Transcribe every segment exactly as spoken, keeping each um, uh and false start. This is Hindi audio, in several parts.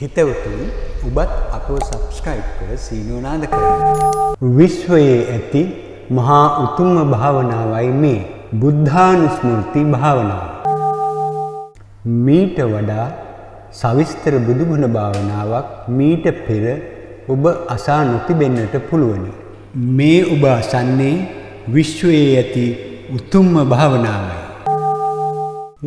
හිතවතුන් ඔබත් අපව subscribe කර සීනුවනාද කරන්න. විශ්වයේ ඇති මහා උතුම්ම භාවනාවයි මේ බුද්ධානුස්මෘති භාවනාව. මීට වඩා සවිස්තර බුදුගුණ භාවනාවක් මීට පෙර ඔබ අසා නොතිබෙන්නට පුළුවනි. මේ ඔබ අසන්නේ විශ්වයේ ඇති උතුම්ම භාවනාවයි.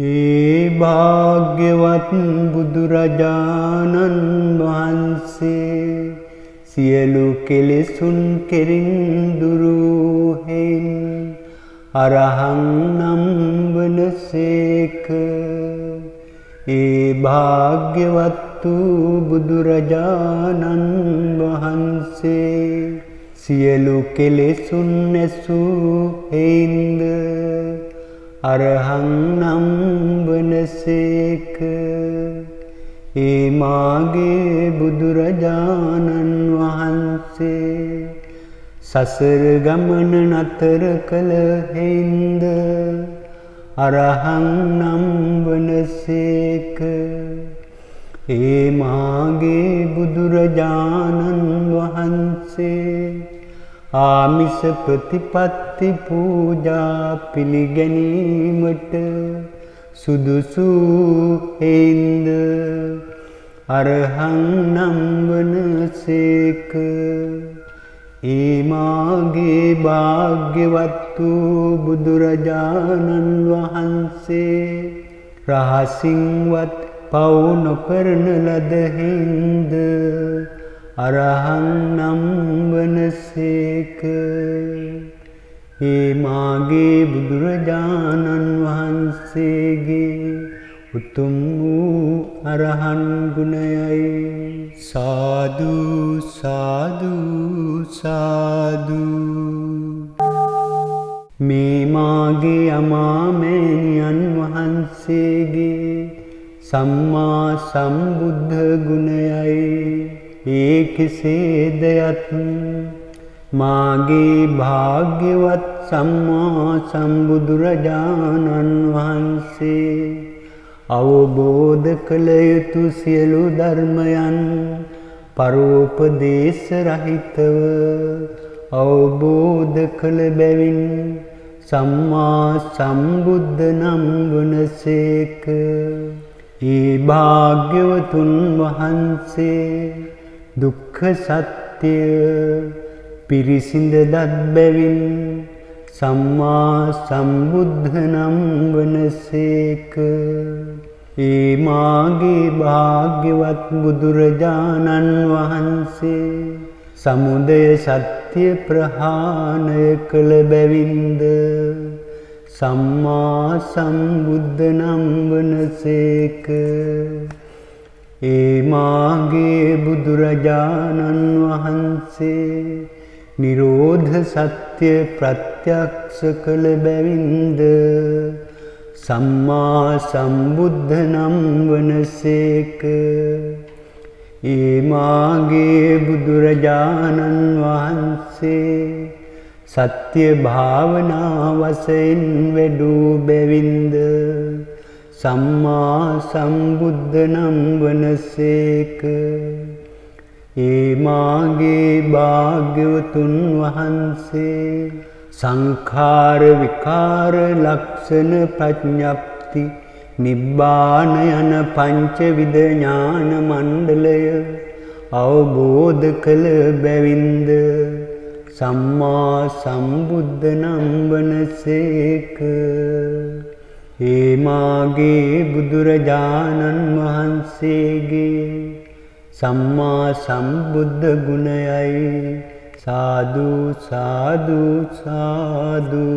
ඒ භාග්‍යවත් බුදුරජාණන් වහන්සේ සියලු කෙලෙසුන් කෙරින් දුරු හේන් අරහං නම් වනසේක. ඒ භාග්‍යවත් බුදුරජාණන් වහන්සේ සියලු කෙලෙසුන් නැසූ හේන්ද අරහං නම් වනසේක. ඒ මාගේ බුදුරජාණන් වහන්සේ සසර ගමන නතර කළ හේන්ද අරහං නම් වනසේක. ඒ මාගේ බුදුරජාණන් වහන්සේ ආමිස ප්‍රතිපත්ති පූජා පිළිගැනීමට සුදුසු හේන්ද අරහං නම් වනසේක. ඒ මාගේ භාග්‍යවත් වූ බුදුරජාණන් වහන්සේ රහසින්වත් පව් නොකරන ලද හේන්ද අරහං නම් වනසේක. ඒ මාගේ බුදුරජාණන් වහන්සේගේ උතුම් වූ අරහන් ගුණයයි. සාදු සාදු සාදු. මේ මාගේ අමාමෑණියන් වහන්සේගේ සම්මා සම්බුද්ධ ගුණයයි. ඒ කෙසේදයත් මාගේ භාග්‍යවත් සම්මා සම්බුදුරජාණන් වහන්සේ අවබෝධ කළ යුතු සියලු ධර්මයන් පරෝපදේශ රහිතව අවබෝධ කළ බැවින් සම්මා සම්බුද්ධ නම් වනසේක. ඒ භාග්‍යවතුන් වහන්සේ දුක්ඛ සත්‍ය පිරිසිඳ දත් බැවින් සම්මා සම්බුද්ධ නම් වනසේක. ඒ මාගේ භාග්‍යවත් බුදුරජාණන් වහන්සේ සමුදය සත්‍ය ප්‍රහාණය කළ බැවින්ද සම්මා සම්බුද්ධ නම් වනසේක. ඒ මාගේ බුදුරජාණන් වහන්සේ නිරෝධ සත්‍ය ප්‍රත්‍යක්ෂ කළ බැවින්ද සම්මා සම්බුද්ධ නම් වනසේක. ඒ මාගේ බුදුරජාණන් වහන්සේ සත්‍ය භාවනා වශයෙන් වැඩූ බැවින්ද සම්මා සම්බුද්ධ නම් වනසේක. ඒ මාගේ භාග්‍යවතුන් වහන්සේ සංඛාර විකාර ලක්ෂණ ප්‍රඥප්ති නිබ්බාන යන පංචවිධ ඥාන මණ්ඩලය අවබෝධ කළ බැවින්ද සම්මා සම්බුද්ධ නම් වනසේක. ඒ මාගේ බුදුරජාණන් වහන්සේගේ සම්මා සම්බුද්ධ ගුණයයි. සාදු සාදු සාදු.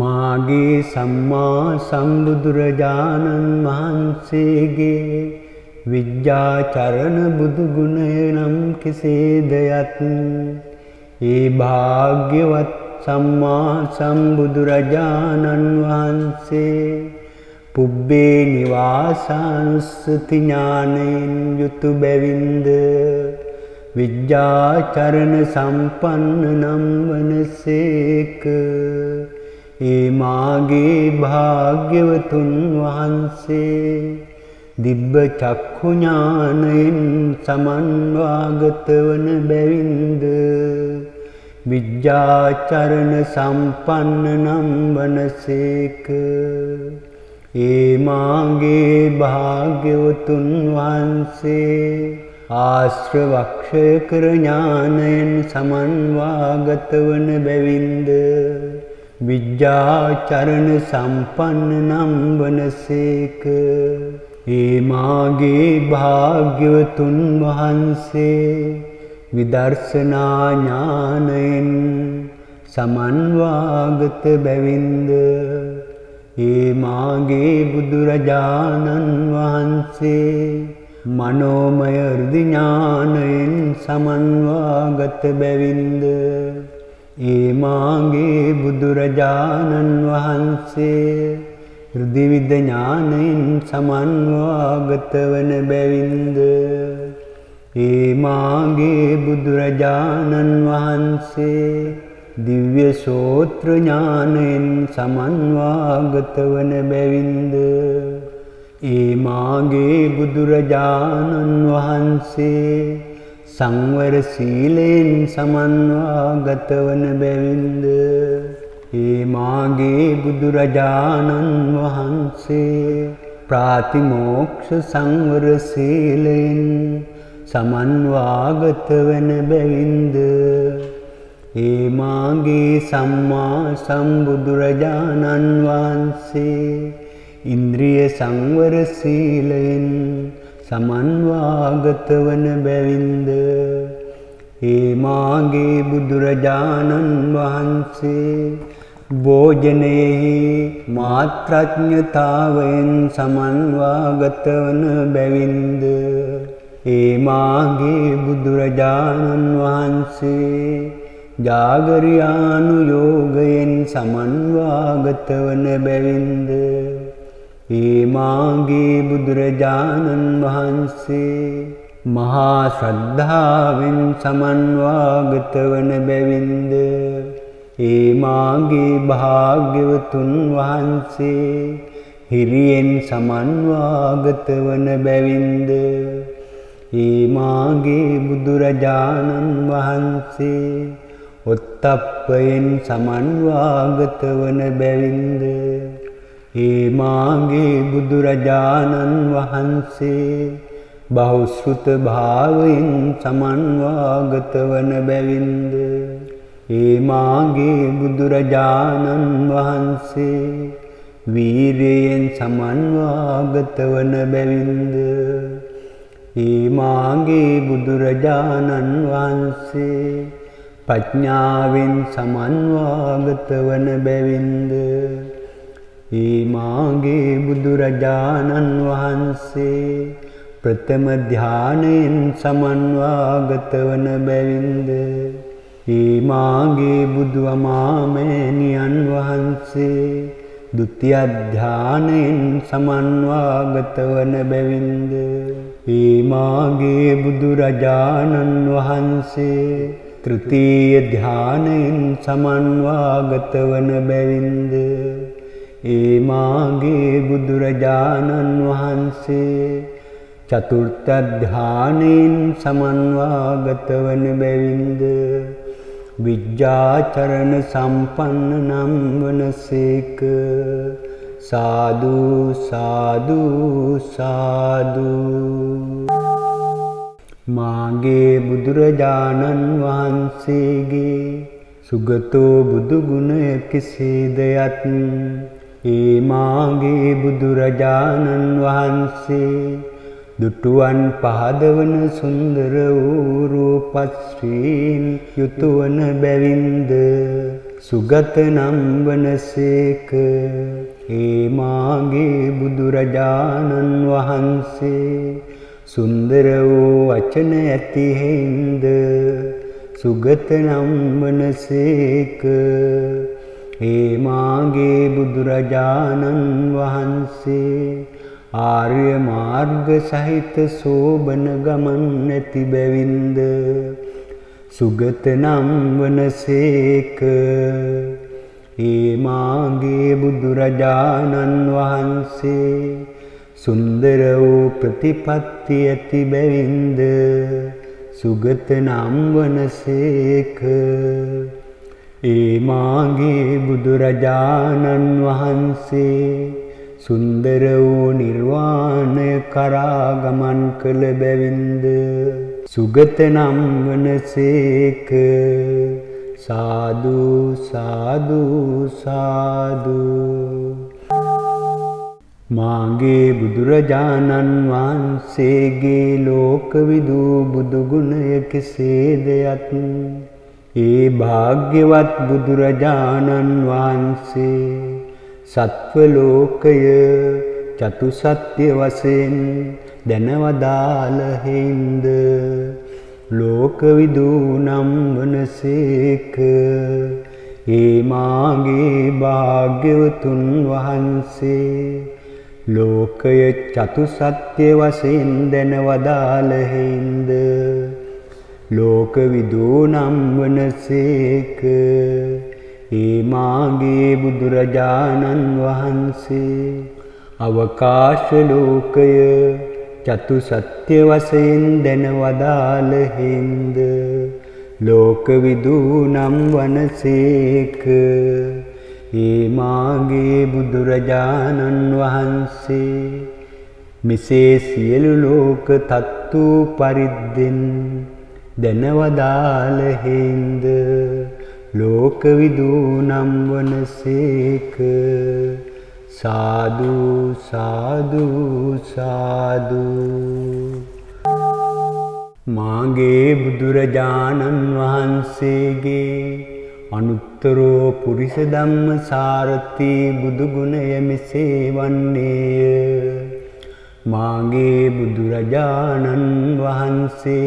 මාගේ සම්මා සම්බුදුරජාණන් වහන්සේගේ විද්‍යාචරණ බුදු ගුණය නම් කෙසේදයත් ඒ භාග්‍යවත් සම්මා සම්බුදුරජාණන් වහන්සේ පුබ්බේ නිවාසානුස්සති ඥානයෙන් යුතු බැවින්ද විද්‍යාචරණ සම්පන්න නම් වනසේක. ඒ මාගේ භාග්‍යවතුන් වහන්සේ दिव्य चक्षुज्ञानेन समन्वागतवन बविंद विद्याचरण संपन्नम वनसेक एमांगे भाग्यवतुन वंसे आश्रवक्षकर ज्ञानेन समन्वागतवन बविंद विद्याचरण संपन्नम वनसेक एमागे भाग्यवतुन वहंसे विदर्शना ज्ञानेन समन्वागत बविंद एमागे बुදුරජාණන් වහන්සේ मनोमय हृदि ज्ञानेन समन्वागत बविंद एमागे බුදුරජාණන් වහන්සේ हृदिविद ज्ञानेन समन्वागत वन बविंद एमागे බුදුරජාණන් වහන්සේ दिव्य श्रोत्र ज्ञानेन समन्वागत वन बविंद एमागे බුදුරජාණන් වහන්සේ संवर शीलेन समन्वागत वन बविंद एमागे බුදුරජාණන් වහන්සේ प्रातिमोक्ष संवर शीलेन समन्वागत वन बविंद एमागे सम्मा සම්බුදුරජාණන් වහන්සේ इंद्रिय संवर शीलेन समन्वागत वन बविंद एमागे බුදුරජාණන් වහන්සේ भोजनेहि मात्रज्ञतावेन समन्वागत वन बविंद एमागे බුදුරජාණන් වහන්සේ जागर्यानुयोगेन समन्वागत वन बविंद एमागे බුදුරජාණන් වහන්සේ මහා ශ්‍රද්ධාවෙන් සමන්වාගත වන බැවින්ද එමාගේ භාග්‍යවතුන් වහන්සේ හිරියෙන් සමන්වාගත වන බැවින්ද එමාගේ බුදුරජාණන් වහන්සේ ඔත්තප්පයෙන් සමන්වාගත වන බැවින්ද එමාගේ බුදුරජාණන් වහන්සේ बहुश्रुत भावेन समन्वागत वन बविंद एमागे බුදුරජාණන් වහන්සේ वीरेन समन्वागत वन बविंद एमागे බුදුරජාණන් වහන්සේ प्रज्ञावेन समन्वागत वन बविंद एमागे බුදුරජාණන් වහන්සේ प्रथम ध्यानेन समन्वागत वन बविंद एमागे බුදුමාමෑණියන් වහන්සේ द्वितीय ध्यानेन समन्वागत वन बविंद एमागे බුදුරජාණන් වහන්සේ तृतीय ध्यानेन समन्वागत वन बविंद एमागे බුදුරජාණන් වහන්සේ चतुर्थ ध्यानेन समन्वागत वन बविंद विद्याचरण संपन्नम वनसेक साधु साधु साधु मागे බුදුරජාණන් වහන්සේගේ සුගතෝ බුදු ගුණ කිසිදයත් एमागे බුදුරජාණන් වහන්සේ දුටුවන් පහදවන සුන්දර වූ රූපස්ත්‍රීන් යුතුවන බැවින්ද සුගත නම් වනසේක එමාගේ බුදුරජාණන් වහන්සේ සුන්දර වූ වචන ඇති හේඳ සුගත නම් වනසේක එමාගේ බුදුරජාණන් වහන්සේ आर्य मार्ग सहित शोभन गमन नति बविंद सुगत नाम वनसेक एमागे බුදුරජාණන් වහන්සේ सुंदरओ प्रतिपत्ति अति बविंद सुगत नाम वन सेख। ए मागे बुदुरजानन वहंसे सुंदरओ निर्वाण करागमन कल बविंद सुगत नाम वन सेख। साधु साधु साधु। मांगे बुदुरजानन वहंसेगे लोक विदु बुदुगुणय किसेदयत। ए भाग्यवत बुदुरजानन वहंसे सत्वलोकय चतुसत्य वसेन धनवदालहिंद लोक विदु नम वनसेक। ए मांगे भाग्यवतुन वहंसे लोकय चतुसत्य वसेंदन वदालहिंद लोक विदूनम वनसेक। ए मांगे बुदुरजानन वहंसे अवकाश लोकय चतुसत्य वसेंदन वदालहिंद लोक विदूनम वनसेक। ये मांगे बुदुरजानन वहंसे मिसे सियलु लोक तत्तु परिद्दिन धनवदाल हिंद लोक विदूनम वनसेक। साधु साधु साधु। मांगे बुदुरजानन वहंसेगे अनुत्तरो पुरुष धम्म सारथी बुदुगुणय मिसे वन्नेय। मांगे बुदुरजानन वहंसे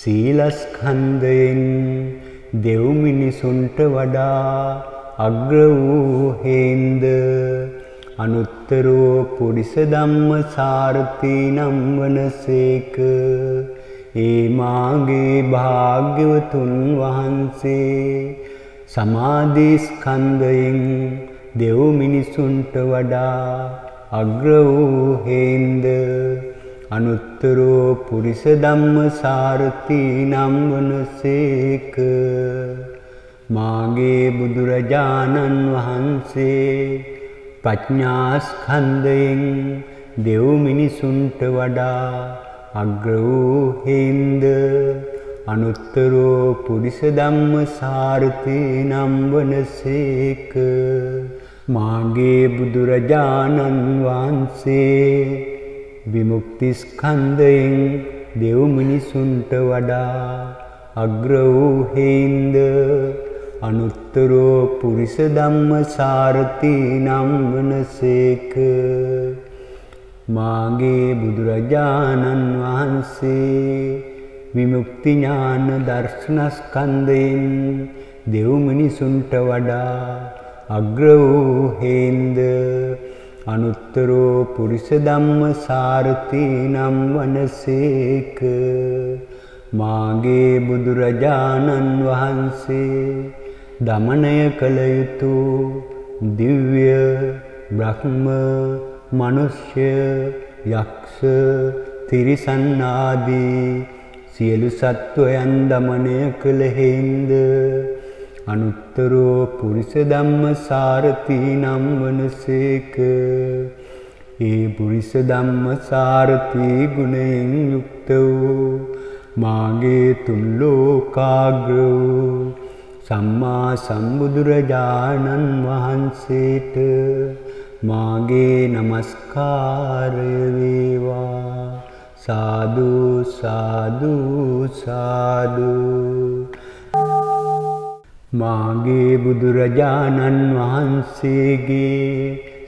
शीलस्कंधयेन देव मिनिसुन्ट वडा अग्र वू हेन्द अनुत्तरो पुरुष धम्म सारथी नम वनसेक। ए मांगे भाग्यवतुन वहंसे समाधि स्कंधयेन देव मिनिसुन्ट वडा अग्रवू हेन्द अनुत्तरो पुरुष धम्म सारथी नम वनसेक। मांगे बुदुरजानन वहंसे प्रज्ञा स्कंधयेन देव मिनिसुन्ट वडा अग्रवूहिंद अनुत्तरो पुरुष धम्म सारथी नम वनसेक। मांगे बुदुरजानन वहंसे विमुक्ति स्कंधयेन देव मिनिसुन्ट वडा अग्रवूहिंद अनुत्तरो पुरुष धम्म सारथी नम वनसेक। मांगे बुदुरजानन वहंसे विमुक्ति ज्ञान दर्शन स्कंधयेन देव मिनिसुन्ट वडा अग्रवूहिंद अनुत्तरो पुरुष धम्म सारथी नम वनसेक। मांगे बुदुरजानन वहंसे दमनय कलयुतु दिव्य ब्रह्म मनुष्य यक्ष तिरिसन् आदि सियलु सत्वयन दमनय कलहिंद अनुत्तरो पुरुष धम्म सारथी नम वनसेक। ये पुरुष धम्म सारथी गुणेन युक्तो मांगे तुम लोकाग्रो सम्मा संबुदुरजानन वहंसेट मांगे नमस्कार वेवा। साधु साधु साधु। मांगे बुदुरजानन वहंसेगे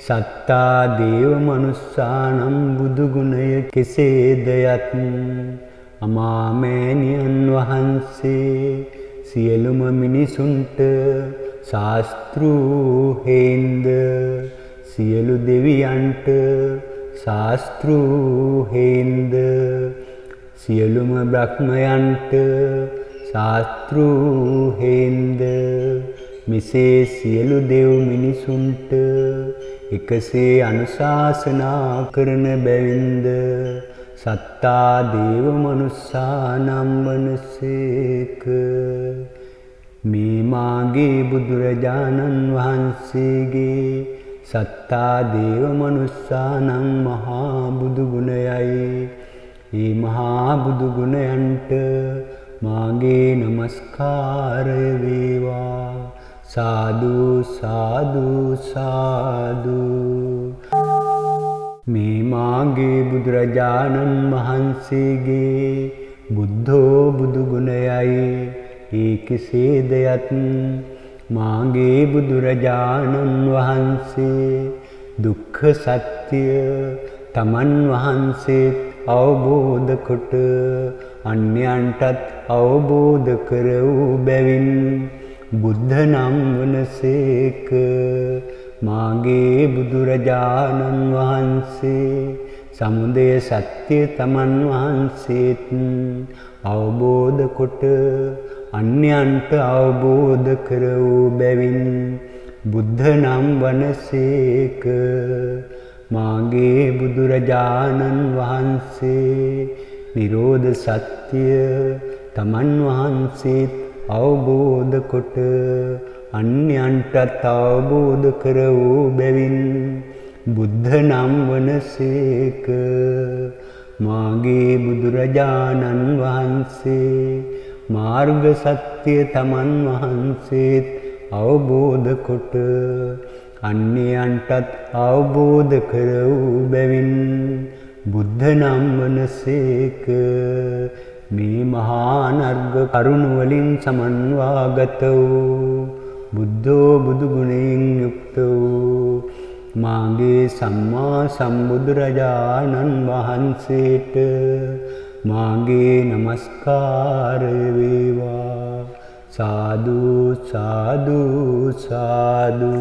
सत्ता देव मनुष्यानं बुदुगुणय किसेदयत। अमामेनियन वहंसे सियलुम मिनिसुन्ट शास्त्रूहेन्द सियलु देवियंट शास्त्रूहेन्द सियलुम ब्रह्मयंट शास्त्रूहेन्द मिसे सियलु देव मिनिसुन्ट एकसे अनुशासना करन बेविंद सत्ता देव मनुष्या नमनसेक मे मागे बुद्धरजानन वहंसेगे सत्ता देव मनुष्या नम महाबुद्धगुणयाई ये महाबुद्धगुणयंट मागे नमस्कार वेवा साधु साधु साधु मे मागे बुद्धरजानन महंसेगे बुद्धो बुद्धगुणयाई एक से दयत्न मांगे बुद्धरजानन वहंसे दुख सत्य तमन वहंसे अवबोध कुट अन्यंटत अवबोध करऊ बेविन बुद्ध नाम वनसेक मांगे बुद्धरजानन वहंसे समुदय सत्य तमन वहंसे अवबोध कुट अन्यंट अवबोध करऊ बेविन बुद्ध नाम वनसेक मांगे बुद्धरजानन वहंसे निरोध सत्य तमन वहंसे अवबोध कुट अन्यंट अवबोध करऊ बेविन बुद्ध नाम वनसेक मांगे बुद्धरजानन वहंसे मार्ग सत्य तमन वहंसेत अवबोध कुट अन्य अंटत अवबोध करऊ बेविन बुद्ध नाम वनसेक मे महान अर्घ करुणवलिं समन्वागतौ बुद्धो बुद्धगुणेन युक्तौ मांगे सम्मा संबुद्धरजानन वहंसेत मांगे नमस्कार वेवा साधु साधु साधु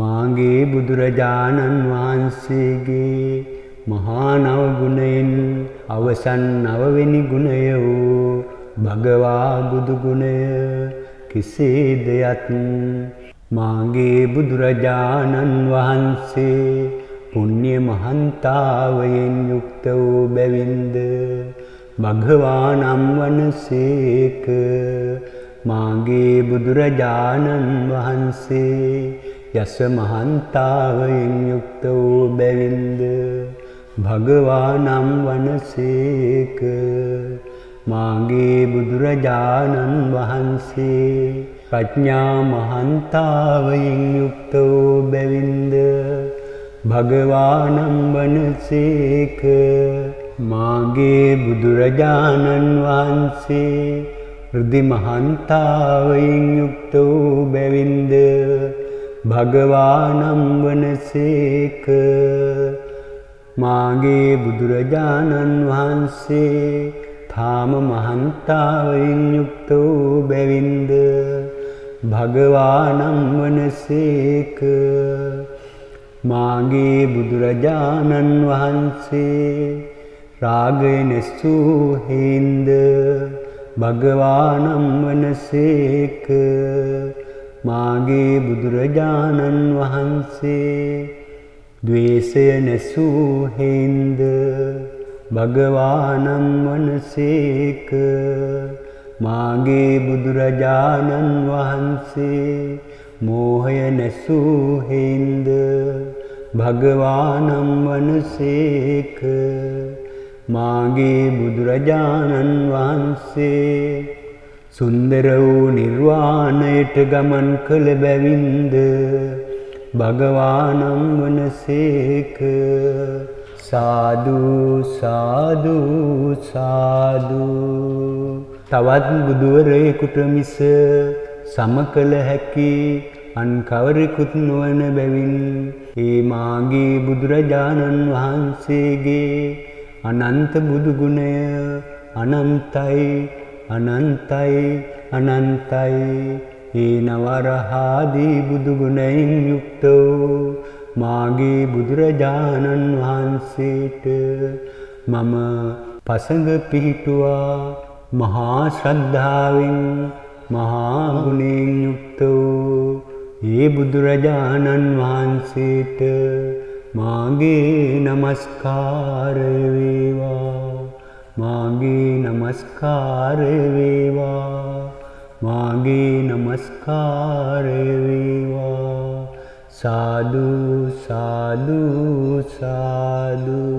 मांगे बुद्धरजानन वहंसेगे महानव गुणयन अवसन नववेनि गुणयो भगवा बुद्धगुणय किसे दयात्म मांगे बुद्धरजानन वहंसे पुण्य महंतावयन युक्तो बेविंद भगवान अम्वनसेक मांगे बुद्धरजानन वहंसे यस महंतावयन युक्तो बेविंद भगवान अम्वनसेक मांगे बुद्धरजानन वहंसे प्रज्ञा महंतावयन युक्तो बेविंद भगवान अम्वनसेक मांगे बुद्धरजानन वहंसे हृदि महंतावयं युक्तो बेविंद भगवान अम्वनसेक मांगे बुद्धरजानन वहंसे थाम महंतावयं युक्तो बेविंद भगवान अम्वनसेक मांगे बुद्धरजानन वहंसे रागेन सुहेंद भगवान अम्वनसेक मांगे बुद्धरजानन वहंसे द्वेषेन सुहेंद भगवान अम्वनसेक मांगे बुद्धरजानन वहंसे मोहयन सुहेंद भगवान अम्वनसेक मांगे बुद्धरजानन वहंसे सुंदरौ निर्वाणयट गमन कल बेविंद भगवान अम्वनसेक साधु साधु साधु तवत बुद्धवरेकुट मिस समकल हैकी अनकवरेकुत नवन बेविन ए मांगे बुद्धरजानन वहंसेगे अनंत बुद्धगुणय अनंताय अनंताय अनंताय ये नवरहादि बुद्धगुणैं युक्तो मागे बुद्धरजानन वहंसेट मम पसंग पिहिटुवा महाश्रद्धाविं महागुणें युक्तो ये बुद्धरजानन वांसित मांगे नमस्कार वेवा, मांगे नमस्कार वेवा, मांगे नमस्कार वेवा। साधु साधु साधु।